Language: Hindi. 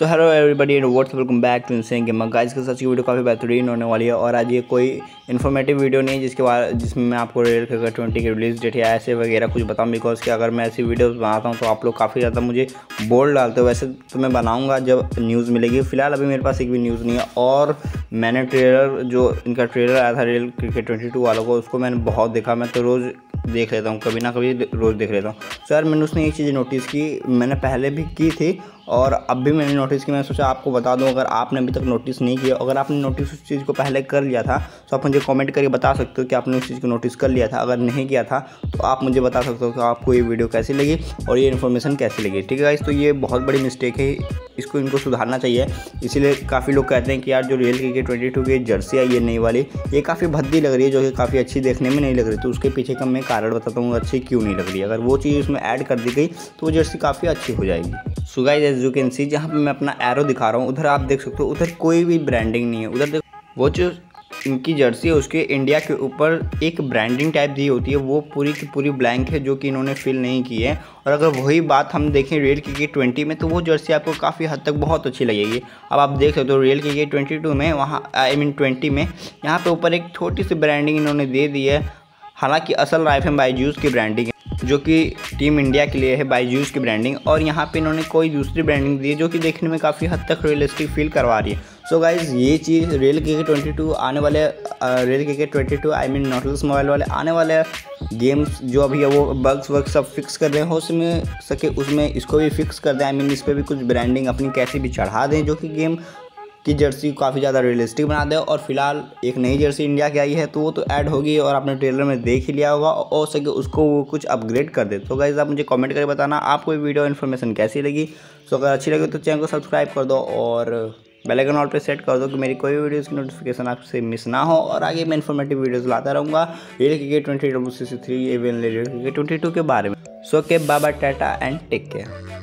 So hello everybody and what's, welcome back to in gamer guys. के साथ की वीडियो काफ़ी बेहतरीन होने वाली है और आज ये कोई इन्फॉर्मेटिव वीडियो नहीं जिसके बाद जिसमें मैं आपको रियल क्रिकेट 20 की रिलीज डेट या ऐसे वगैरह कुछ बताऊं, बिकॉज कि अगर मैं ऐसी वीडियोस बनाता हूं तो आप लोग काफ़ी ज़्यादा मुझे बोल डालते हो। वैसे तो मैं बनाऊँगा जब न्यूज़ मिलेगी, फिलहाल अभी मेरे पास एक भी न्यूज़ नहीं है। और मैंने ट्रेलर जो इनका ट्रेलर आया था रियल क्रिकेट 22 वालों को, उसको मैंने बहुत देखा। मैं तो रोज़ देख लेता हूँ, कभी ना कभी रोज़ देख लेता हूँ। सो यार मैंने उसने एक चीज़ नोटिस की, मैंने पहले भी की थी और अब भी मैंने नोटिस की। मैंने सोचा आपको बता दूं अगर आपने अभी तक नोटिस नहीं किया। अगर आपने नोटिस उस चीज़ को पहले कर लिया था तो आप मुझे कमेंट करके बता सकते हो कि आपने उस चीज़ को नोटिस कर लिया था। अगर नहीं किया था तो आप मुझे बता सकते हो कि आपको ये वीडियो कैसी लगी और ये इन्फॉर्मेशन कैसी लगी। ठीक है गाइस, तो ये बहुत बड़ी मिस्टेक है, इसको इनको सुधारना चाहिए। इसीलिए काफ़ी लोग कहते हैं कि यार जो रियल क्रिकेट 22 की जर्सी है ये नई वाली, ये काफ़ी भद्दी लग रही है, जो कि काफ़ी अच्छी देखने में नहीं लग रही। तो उसके पीछे का मैं कारण बताता हूँ अच्छी क्यों नहीं लग रही। अगर वो चीज़ उसमें ऐड कर दी गई तो वो जर्सी काफ़ी अच्छी हो जाएगी। So guys as you can see, जहाँ पे मैं अपना एरो दिखा रहा हूँ उधर आप देख सकते हो, उधर कोई भी ब्रांडिंग नहीं है। उधर देखो वो जो इनकी जर्सी है उसके इंडिया के ऊपर एक ब्रांडिंग टाइप दी होती है, वो पूरी की पूरी ब्लैंक है, जो कि इन्होंने फिल नहीं की है। और अगर वही बात हम देखें रियल क्रिकेट 20 में तो वो जर्सी आपको काफ़ी हद तक बहुत अच्छी लगेगी। अब आप देख सकते हो रियल क्रिकेट 22 में, वहाँ आई मीन 20 में यहाँ पर ऊपर एक छोटी सी ब्रांडिंग इन्होंने दे दी है। हालाँकि असल राइफल बायजूस की ब्रांडिंग है, जो कि टीम इंडिया के लिए है बायजूस की ब्रांडिंग, और यहाँ पे इन्होंने कोई दूसरी ब्रांडिंग दी है जो कि देखने में काफ़ी हद तक रियलिस्टिक फील करवा रही है। सो गाइज़ ये चीज़ रियल क्रिकेट 22 आने वाले real cricket 22 I mean नॉटलॉक्स mobile वाले आने वाले गेम्स जो अभी है वो बग्स वग्स सब फिक्स कर रहे हैं, हो सके उसमें इसको भी फिक्स कर दें। आई मीन इस पर भी कुछ ब्रांडिंग अपनी कैसी भी चढ़ा दें जो कि गेम की जर्सी काफ़ी ज़्यादा रियलिस्टिक बना दे। और फिलहाल एक नई जर्सी इंडिया की आई है तो वो तो ऐड होगी और आपने ट्रेलर में देख ही लिया होगा, और सके उसको वो कुछ अपग्रेड कर दे। तो गाइस आप मुझे कमेंट करके बताना आपको ये वीडियो इन्फॉर्मेशन कैसी लगी। सो अगर अच्छी लगी तो चैनल को सब्सक्राइब कर दो और बेल आइकन ऑल पे सेट कर दो कि मेरी कोई वीडियोस की नोटिफिकेशन आपसे मिस ना हो, और आगे मैं इन्फॉर्मेटिव वीडियोस लाता रहूँगा real cricket 22 even real cricket 22 के बारे में। So okay, bye bye, tata and take care.